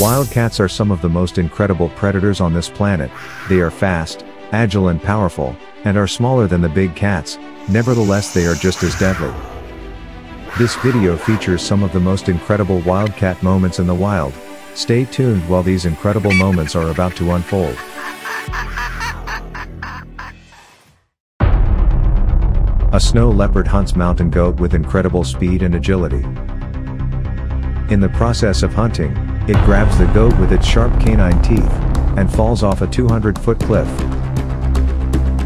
Wildcats are some of the most incredible predators on this planet. They are fast, agile and powerful, and are smaller than the big cats. Nevertheless, they are just as deadly. This video features some of the most incredible wildcat moments in the wild. Stay tuned while these incredible moments are about to unfold. A snow leopard hunts mountain goat with incredible speed and agility. In the process of hunting, it grabs the goat with its sharp canine teeth, and falls off a 200-foot cliff.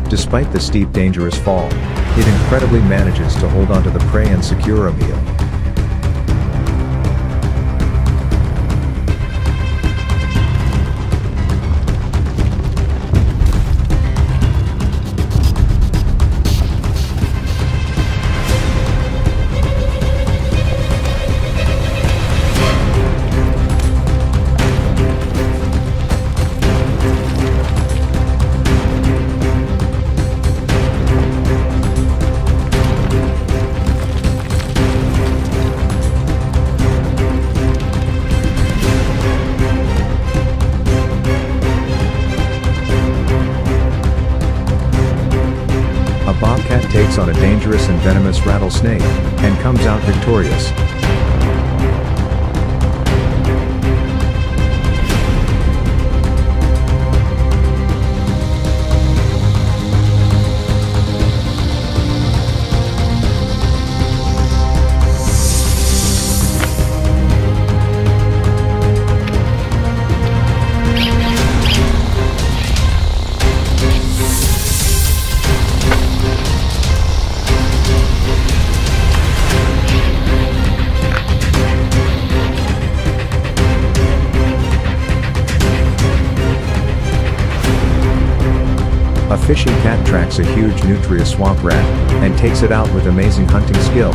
Despite the steep, dangerous fall, it incredibly manages to hold onto the prey and secure a meal. Bobcat takes on a dangerous and venomous rattlesnake, and comes out victorious. A fishing cat tracks a huge Nutria swamp rat, and takes it out with amazing hunting skill.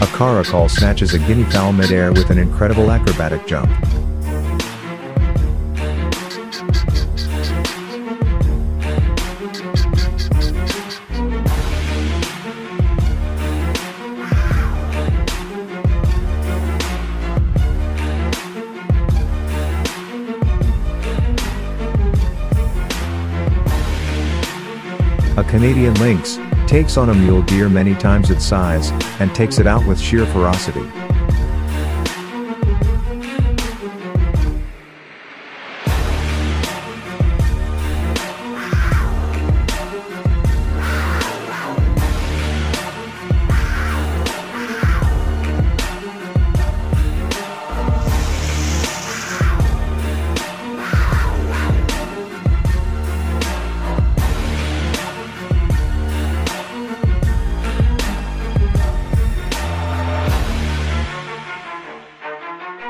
A caracol snatches a guinea fowl midair with an incredible acrobatic jump. A Canadian lynx takes on a mule deer many times its size, and takes it out with sheer ferocity.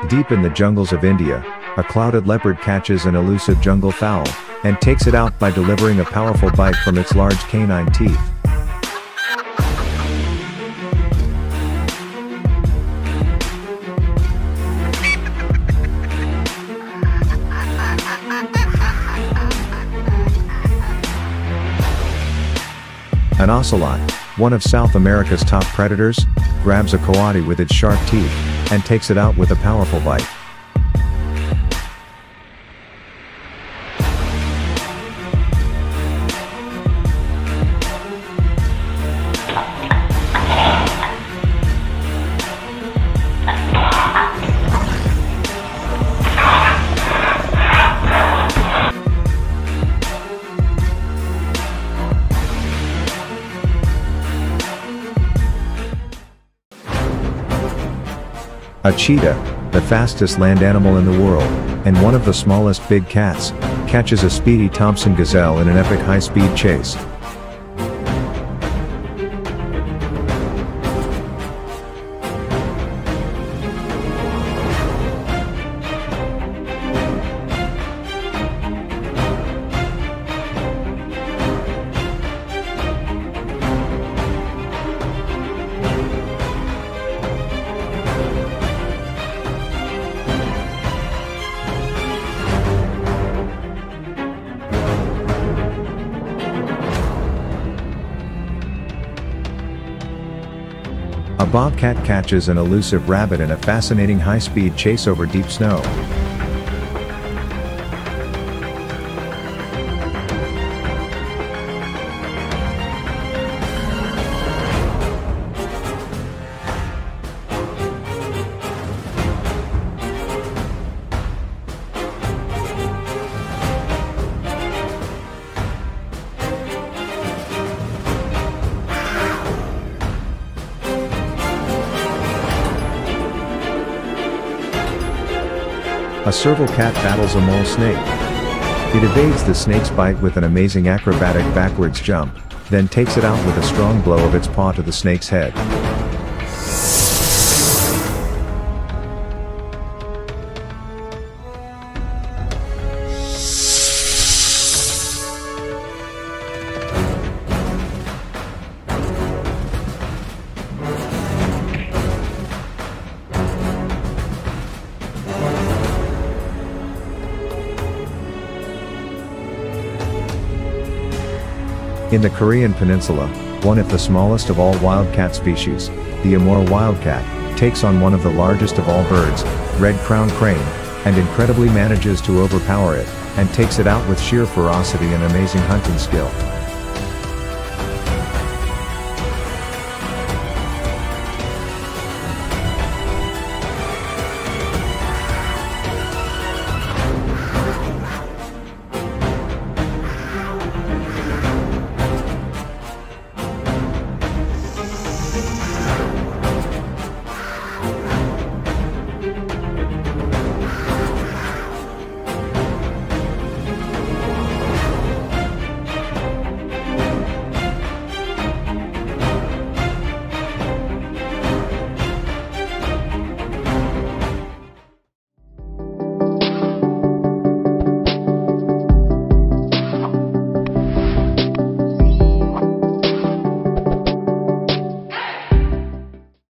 Deep in the jungles of India, a clouded leopard catches an elusive jungle fowl, and takes it out by delivering a powerful bite from its large canine teeth. An ocelot, one of South America's top predators, grabs a coati with its sharp teeth, and takes it out with a powerful bite. A cheetah, the fastest land animal in the world, and one of the smallest big cats, catches a speedy Thomson gazelle in an epic high-speed chase. bobcat catches an elusive rabbit in a fascinating high-speed chase over deep snow. A serval cat battles a mole snake. It evades the snake's bite with an amazing acrobatic backwards jump, then takes it out with a strong blow of its paw to the snake's head. In the Korean peninsula, one of the smallest of all wildcat species, the Amur wildcat, takes on one of the largest of all birds, red-crowned crane, and incredibly manages to overpower it, and takes it out with sheer ferocity and amazing hunting skill.